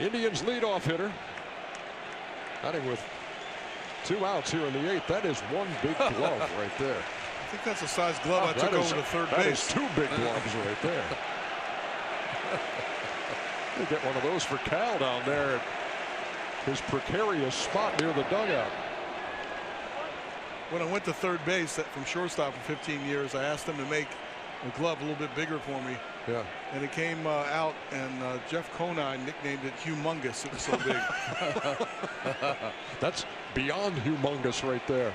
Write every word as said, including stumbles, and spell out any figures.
Indians leadoff hitter. Batting with two outs here in the eighth. That is one big glove right there. I think that's the size glove oh, I took is, over to third that base. That is two big gloves right there. You get one of those for Cal down there at his precarious spot near the dugout. When I went to third base from shortstop for fifteen years, I asked them to make a glove a little bit bigger for me. Yeah. And it came uh, out, and uh, Jeff Conine nicknamed it "Humongous." It was so big. That's beyond humongous right there.